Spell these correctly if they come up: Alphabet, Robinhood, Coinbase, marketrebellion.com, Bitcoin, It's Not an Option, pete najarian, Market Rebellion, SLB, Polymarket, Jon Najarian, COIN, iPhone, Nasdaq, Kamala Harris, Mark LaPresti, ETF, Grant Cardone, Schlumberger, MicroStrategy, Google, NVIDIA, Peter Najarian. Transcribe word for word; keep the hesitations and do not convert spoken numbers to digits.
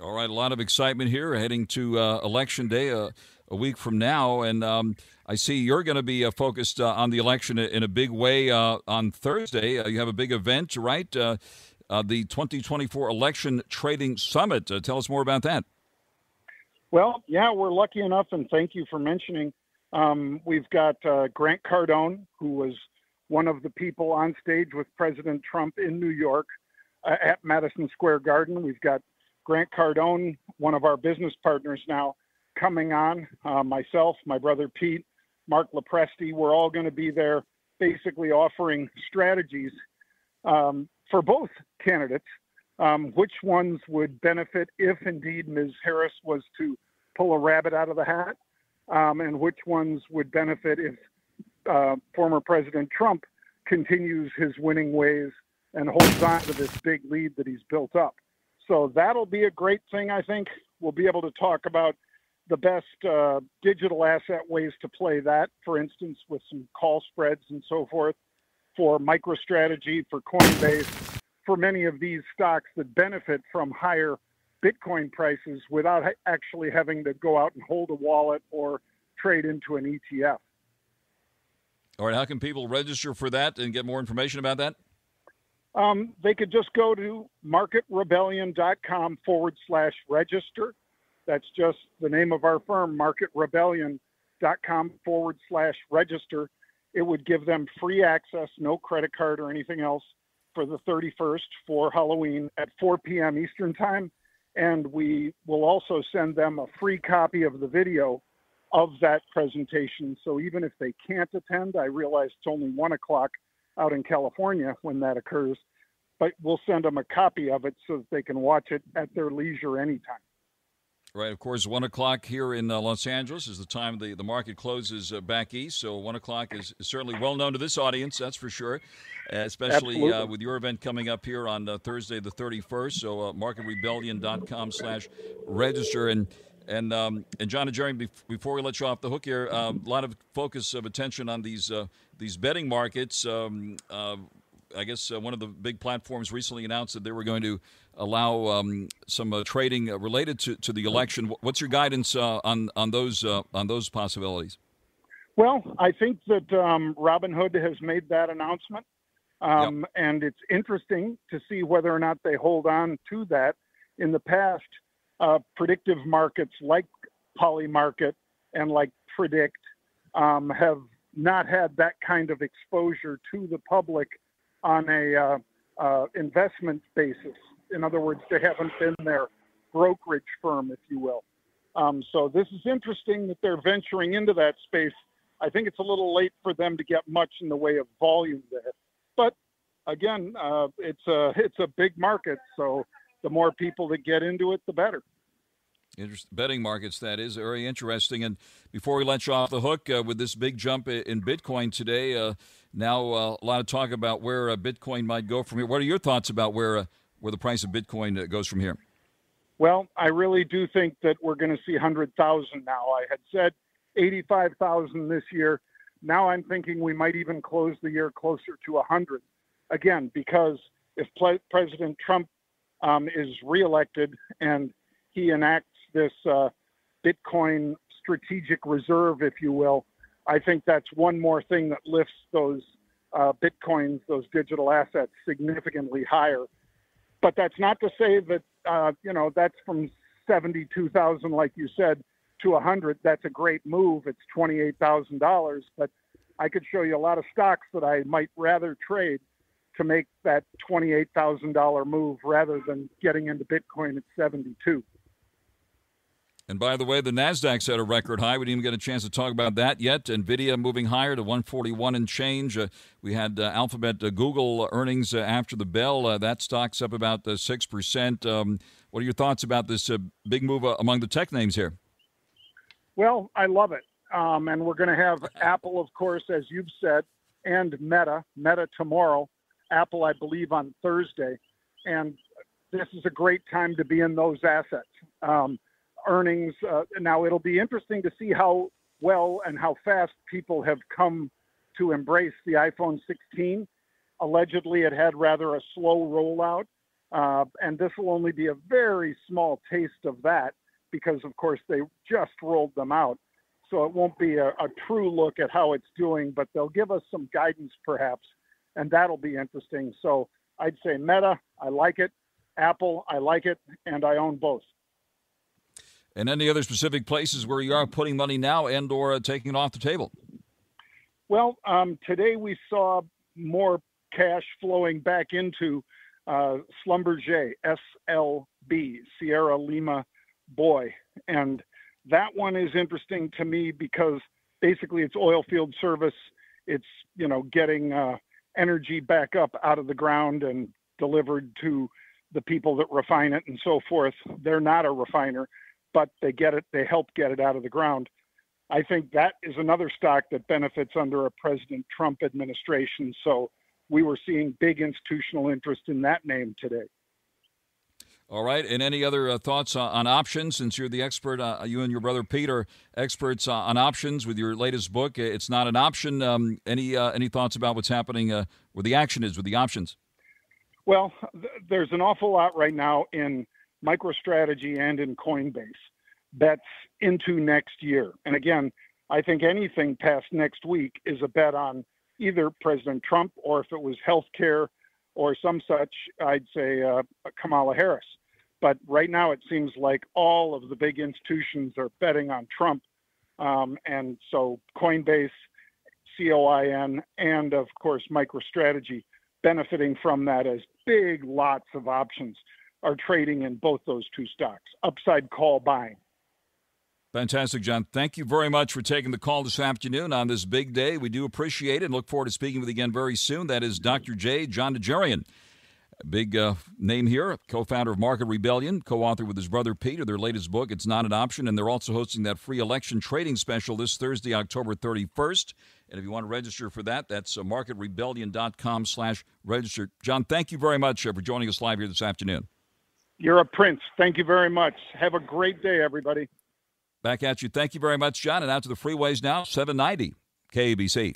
All right, a lot of excitement here heading to uh, Election Day uh, a week from now. And um, I see you're going to be uh, focused uh, on the election in a big way uh, on Thursday. Uh, you have a big event, right? Uh, uh, the twenty twenty-four Election Trading Summit. Uh, tell us more about that. Well, yeah, we're lucky enough, and thank you for mentioning. Um, we've got uh, Grant Cardone, who was one of the people on stage with President Trump in New York uh, at Madison Square Garden. We've got Grant Cardone, one of our business partners now, coming on. Uh, myself, my brother Pete, Mark LaPresti, we're all going to be there basically offering strategies um, for both candidates, um, which ones would benefit if indeed Miz Harris was to pull a rabbit out of the hat, um, and which ones would benefit if uh, former President Trump continues his winning ways and holds on to this big lead that he's built up. So that'll be a great thing, I think. We'll be able to talk about the best uh, digital asset ways to play that, for instance, with some call spreads and so forth, for MicroStrategy, for Coinbase, for many of these stocks that benefit from higher Bitcoin prices without ha- actually having to go out and hold a wallet or trade into an E T F. All right, how can people register for that and get more information about that? Um, they could just go to marketrebellion.com forward slash register. That's just the name of our firm, marketrebellion.com forward slash register. It would give them free access, no credit card or anything else, for the thirty-first for Halloween at four p.m. Eastern Time. And we will also send them a free copy of the video of that presentation. So even if they can't attend, I realize it's only one o'clock out in California when that occurs, but we'll send them a copy of it so that they can watch it at their leisure anytime. Right. Of course, one o'clock here in uh, Los Angeles is the time the, the market closes uh, back east. So one o'clock is certainly well known to this audience. That's for sure, uh, especially uh, with your event coming up here on uh, Thursday, the thirty-first. So uh, marketrebellion.com slash register. And and um, and Jon Najarian, bef- before we let you off the hook here, uh, a lot of focus of attention on these uh, these betting markets. Um, uh, I guess uh, one of the big platforms recently announced that they were going to allow um, some uh, trading related to, to the election. What's your guidance uh, on on those uh, on those possibilities? Well, I think that um, Robinhood has made that announcement, um, yep. and it's interesting to see whether or not they hold on to that. In the past, Uh, predictive markets like Polymarket and like Predict um, have not had that kind of exposure to the public on a uh, uh, investment basis. In other words, they haven't been their brokerage firm, if you will. Um, so this is interesting that they're venturing into that space. I think it's a little late for them to get much in the way of volume there. But again, uh, it's a it's a big market, so the more people that get into it, the better. Interest, betting markets, that is very interesting. And before we let you off the hook, uh, with this big jump in Bitcoin today, uh, now uh, a lot of talk about where uh, Bitcoin might go from here. What are your thoughts about where uh, where the price of Bitcoin uh, goes from here? Well, I really do think that we're going to see one hundred thousand now. I had said eighty-five thousand this year. Now I'm thinking we might even close the year closer to one hundred. Again, because if Ple- President Trump Um, is reelected and he enacts this uh, Bitcoin strategic reserve, if you will, I think that's one more thing that lifts those uh, Bitcoins, those digital assets, significantly higher. But that's not to say that, uh, you know, that's from seventy-two thousand, like you said, to one hundred. That's a great move. It's twenty-eight thousand dollars. But I could show you a lot of stocks that I might rather trade to make that twenty-eight thousand dollars move rather than getting into Bitcoin at seventy-two. And by the way, the Nasdaq's had a record high. We didn't even get a chance to talk about that yet. NVIDIA moving higher to one forty-one and change. Uh, we had uh, Alphabet, uh, Google earnings uh, after the bell. Uh, that stock's up about uh, six percent. Um, what are your thoughts about this uh, big move uh, among the tech names here? Well, I love it. Um, and we're going to have Apple, of course, as you've said, and Meta, Meta tomorrow. Apple, I believe, on Thursday. And this is a great time to be in those assets. Um, earnings, uh, now it'll be interesting to see how well and how fast people have come to embrace the iPhone sixteen. Allegedly, it had rather a slow rollout. Uh, and this will only be a very small taste of that because, of course, they just rolled them out. So it won't be a, a true look at how it's doing, but they'll give us some guidance perhaps, and that'll be interesting. So I'd say Meta, I like it. Apple, I like it. And I own both. And any other specific places where you are putting money now and or uh, taking it off the table? Well, um, today we saw more cash flowing back into uh, Schlumberger, S L B, Sierra Lima Boy. And that one is interesting to me because basically it's oil field service. It's, you know, getting uh, energy back up out of the ground and delivered to the people that refine it and so forth. They're not a refiner, but they get it. They help get it out of the ground. I think that is another stock that benefits under a President Trump administration. So we were seeing big institutional interest in that name today. All right. And any other uh, thoughts uh, on options, since you're the expert, uh, you and your brother Pete are experts uh, on options with your latest book, It's Not an Option. Um, any uh, any thoughts about what's happening, uh, where the action is with the options? Well, th- there's an awful lot right now in MicroStrategy and in Coinbase that's into next year. And again, I think anything past next week is a bet on either President Trump or, if it was healthcare or some such, I'd say uh, Kamala Harris. But right now it seems like all of the big institutions are betting on Trump. Um, and so Coinbase, C O I N, and of course MicroStrategy benefiting from that as big lots of options are trading in both those two stocks, upside call buying. Fantastic, John. Thank you very much for taking the call this afternoon on this big day. We do appreciate it and look forward to speaking with you again very soon. That is Doctor J, Jon Najarian. Big uh, name here, co-founder of Market Rebellion, co-author with his brother Peter, their latest book, It's Not an Option, and they're also hosting that free election trading special this Thursday, October thirty-first. And if you want to register for that, that's uh, marketrebellion.com slash register. John, thank you very much uh, for joining us live here this afternoon. You're a prince. Thank you very much. Have a great day, everybody. Back at you. Thank you very much, John. And out to the freeways now, seven ninety K A B C.